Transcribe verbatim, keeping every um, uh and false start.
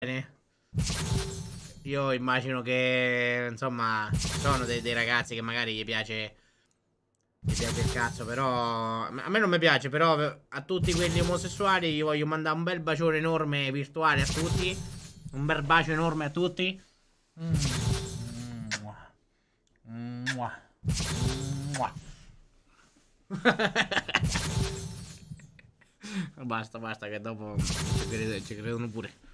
Bene. Io immagino che, insomma, sono dei, dei ragazzi che magari gli piace, gli piace il cazzo, però a me non mi piace, però a tutti quelli omosessuali gli voglio mandare un bel bacione enorme virtuale a tutti. Un bel bacio enorme a tutti. Basta, basta, che dopo ci credono pure.